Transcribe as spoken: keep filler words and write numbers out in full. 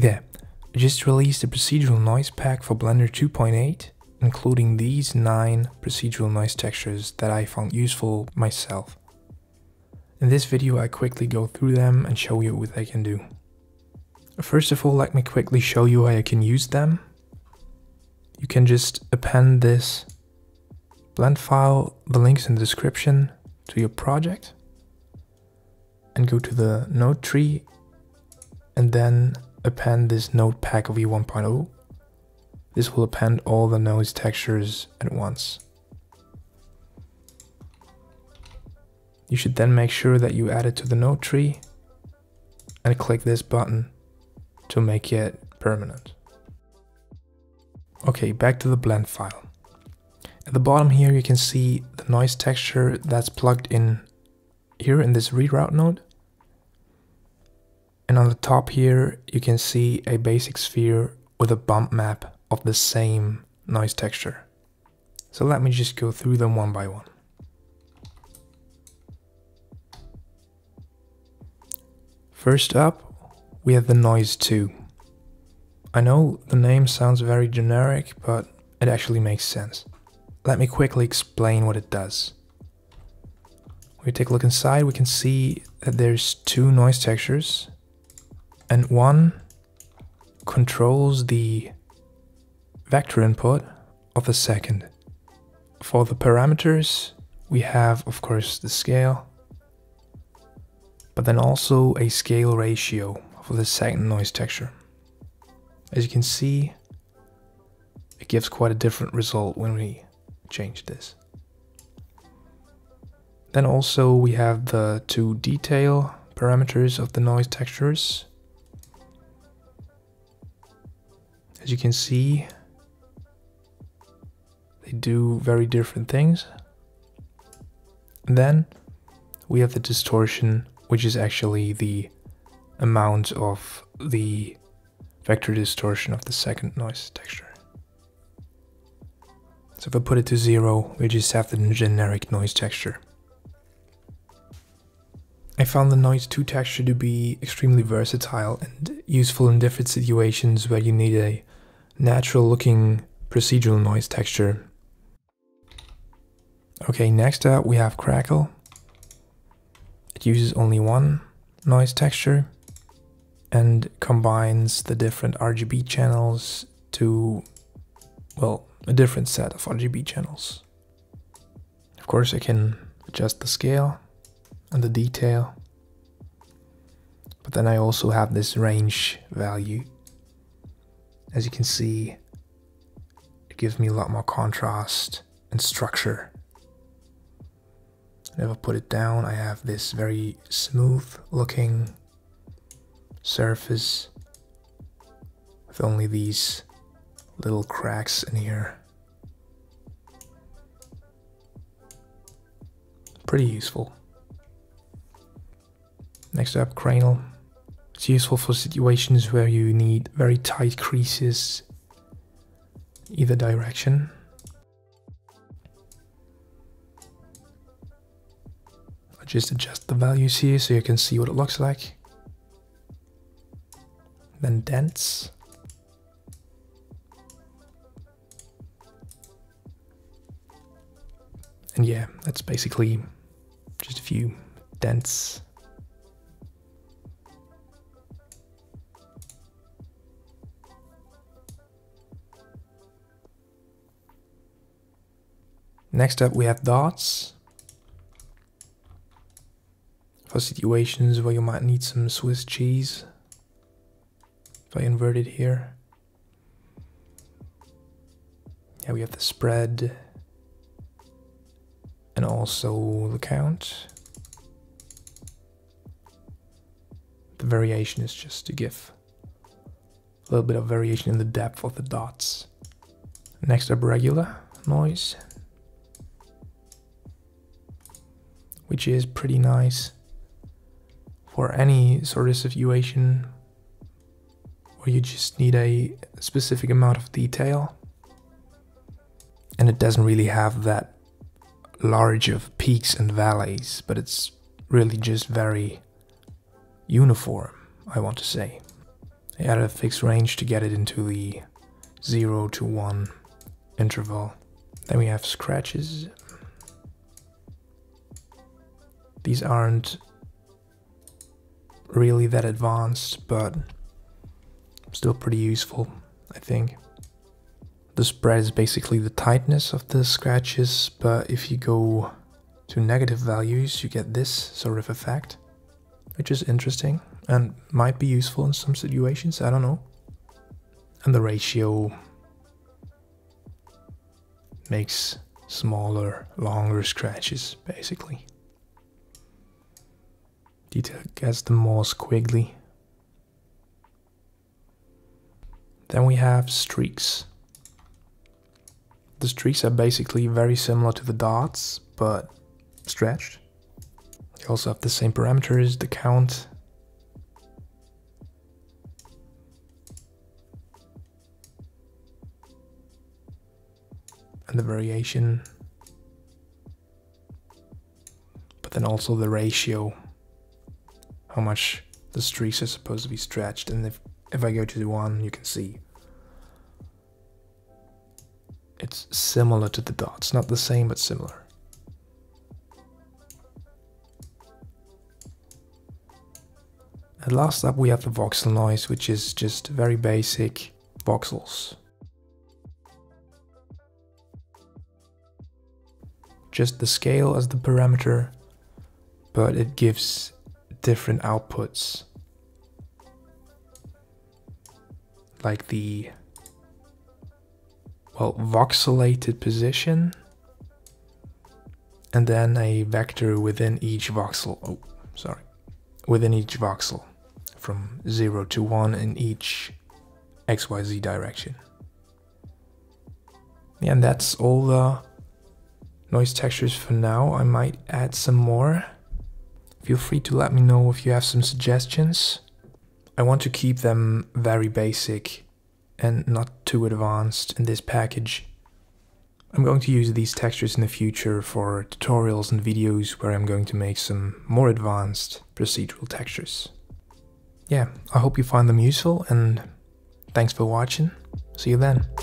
Hey there, I just released a procedural noise pack for Blender two point eight, including these nine procedural noise textures that I found useful myself. In this video I quickly go through them and show you what they can do. First of all, let me quickly show you how you can use them. You can just append this blend file, the link's in the description, to your project and go to the node tree and then append this node pack of V one point oh. This will append all the noise textures at once. You should then make sure that you add it to the node tree and click this button to make it permanent. Okay, back to the blend file. At the bottom here you can see the noise texture that's plugged in here in this reroute node. And on the top here you can see a basic sphere with a bump map of the same noise texture. So let me just go through them one by one. First up, we have the noise two. I know the name sounds very generic, but it actually makes sense. Let me quickly explain what it does. We take a look inside, we can see that there's two noise textures, and one controls the vector input of the second. For the parameters, we have of course the scale, but then also a scale ratio for the second noise texture. As you can see, it gives quite a different result when we change this. Then also we have the two detail parameters of the noise textures. As you can see, they do very different things. And then we have the distortion, which is actually the amount of the vector distortion of the second noise texture. So if I put it to zero, we just have the generic noise texture. I found the noise two texture to be extremely versatile and useful in different situations where you need a natural looking procedural noise texture. Okay, next up we have Crackle. It uses only one noise texture and combines the different R G B channels to, well, a different set of R G B channels. Of course I can adjust the scale and the detail, but then I also have this range value. As you can see, it gives me a lot more contrast and structure. And if I put it down, I have this very smooth looking surface with only these little cracks in here. Pretty useful. Next up, Cradle. It's useful for situations where you need very tight creases either direction. I'll just adjust the values here so you can see what it looks like. Then Dense. And yeah, that's basically just a few dents. Next up we have Dots. For situations where you might need some Swiss cheese. If I invert it here. Yeah, we have the spread. And also the count. The variation is just to give a little bit of variation in the depth of the dots. Next up, Regular Noise, which is pretty nice for any sort of situation where you just need a specific amount of detail and it doesn't really have that large of peaks and valleys, but it's really just very uniform, I want to say. They added a fixed range to get it into the zero to one interval. Then we have scratches. These aren't really that advanced, but still pretty useful, I think. The spread is basically the tightness of the scratches, but if you go to negative values, you get this sort of effect, which is interesting and might be useful in some situations, I don't know. And the ratio makes smaller, longer scratches, basically. Detail gets them more squiggly. Then we have streaks. The streaks are basically very similar to the dots, but stretched. They also have the same parameters, the count. And the variation. But then also the ratio. How much the streaks are supposed to be stretched, and if, if I go to the one, you can see it's similar to the dots, not the same but similar. And last up we have the voxel noise, which is just very basic voxels. Just the scale as the parameter, but it gives different outputs, like the well voxelated position and then a vector within each voxel oh sorry within each voxel from zero to one in each X Y Z direction. Yeah, and that's all the noise textures for now. I might add some more. Feel free to let me know if you have some suggestions. I want to keep them very basic and not too advanced in this package. I'm going to use these textures in the future for tutorials and videos where I'm going to make some more advanced procedural textures. Yeah, I hope you find them useful, and thanks for watching. See you then.